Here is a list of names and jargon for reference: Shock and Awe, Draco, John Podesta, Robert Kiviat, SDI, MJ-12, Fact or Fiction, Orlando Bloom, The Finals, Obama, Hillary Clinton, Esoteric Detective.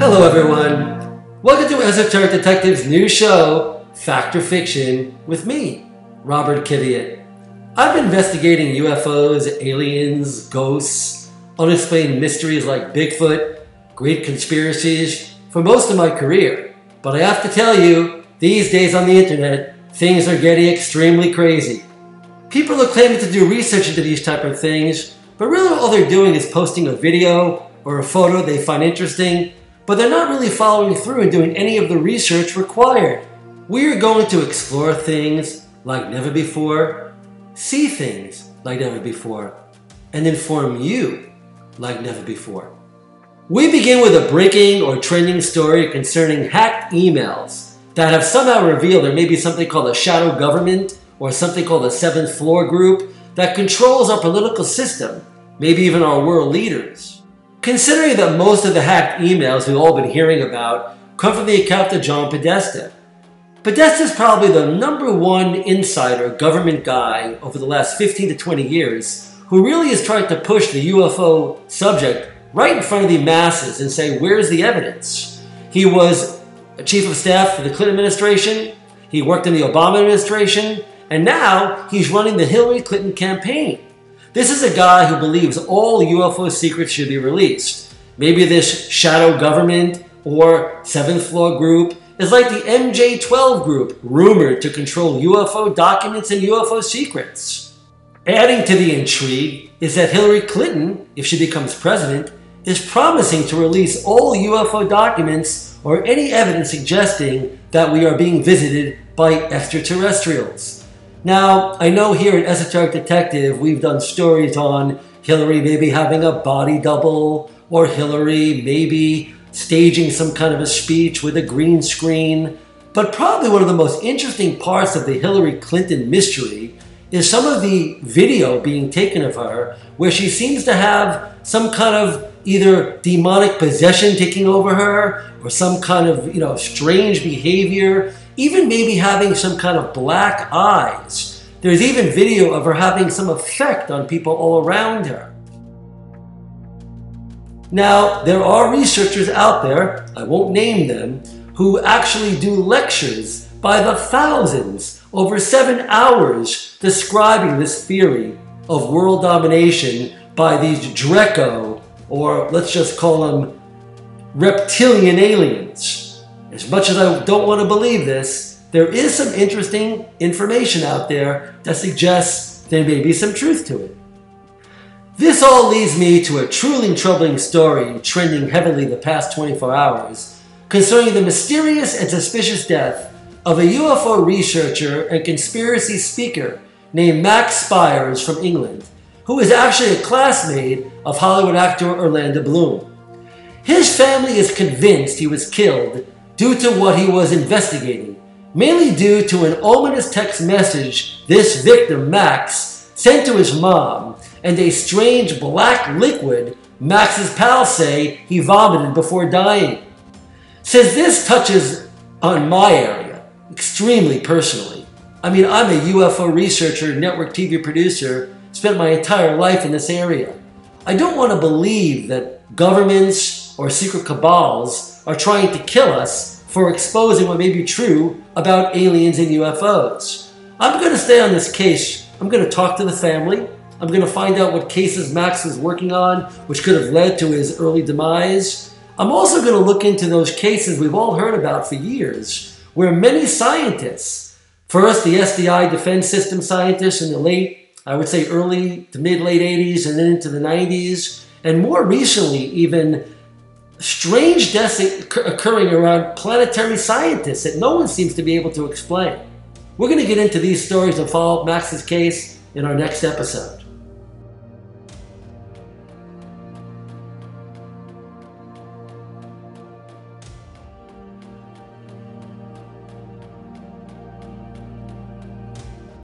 Hello everyone! Welcome to Esoteric Detective's new show, Fact or Fiction, with me, Robert Kiviat. I've been investigating UFOs, aliens, ghosts, unexplained mysteries like Bigfoot, great conspiracies for most of my career. But I have to tell you, these days on the internet, things are getting extremely crazy. People are claiming to do research into these type of things, but really all they're doing is posting a video or a photo they find interesting, but they're not really following through and doing any of the research required. We are going to explore things like never before, see things like never before, and inform you like never before. We begin with a breaking or trending story concerning hacked emails that have somehow revealed there may be something called a shadow government or something called a seventh floor group that controls our political system, maybe even our world leaders. Considering that most of the hacked emails we've all been hearing about come from the account of John Podesta. Podesta is probably the #1 insider government guy over the last 15 to 20 years who really is trying to push the UFO subject right in front of the masses and say, where's the evidence? He was a chief of staff for the Clinton administration, he worked in the Obama administration, and now he's running the Hillary Clinton campaign. This is a guy who believes all UFO secrets should be released. Maybe this shadow government or seventh floor group is like the MJ-12 group, rumored to control UFO documents and UFO secrets. Adding to the intrigue is that Hillary Clinton, if she becomes president, is promising to release all UFO documents or any evidence suggesting that we are being visited by extraterrestrials. Now, I know here at Esoteric Detective, we've done stories on Hillary maybe having a body double, or Hillary maybe staging some kind of a speech with a green screen. But probably one of the most interesting parts of the Hillary Clinton mystery is some of the video being taken of her, where she seems to have some kind of either demonic possession taking over her, or some kind of, strange behavior. Even maybe having some kind of black eyes. There's even video of her having some effect on people all around her. Now, there are researchers out there, I won't name them, who actually do lectures by the thousands, over 7 hours, describing this theory of world domination by these Draco, or let's just call them reptilian aliens. As much as I don't want to believe this, there is some interesting information out there that suggests there may be some truth to it. This all leads me to a truly troubling story trending heavily the past 24 hours concerning the mysterious and suspicious death of a UFO researcher and conspiracy speaker named Max Spiers from England, who is actually a classmate of Hollywood actor Orlando Bloom. His family is convinced he was killed due to what he was investigating, mainly due to an ominous text message this victim, Max, sent to his mom and a strange black liquid Max's pals say he vomited before dying. Since this touches on my area, extremely personally, I'm a UFO researcher, network TV producer, spent my entire life in this area. I don't want to believe that governments or secret cabals are trying to kill us for exposing what may be true about aliens and UFOs. I'm going to stay on this case. I'm going to talk to the family. I'm going to find out what cases Max was working on, which could have led to his early demise. I'm also going to look into those cases we've all heard about for years, where many scientists, first the SDI defense system scientists in the early to mid-late 80s and then into the 90s, and more recently even strange deaths occurring around planetary scientists that no one seems to be able to explain. We're going to get into these stories and follow up Max's case in our next episode.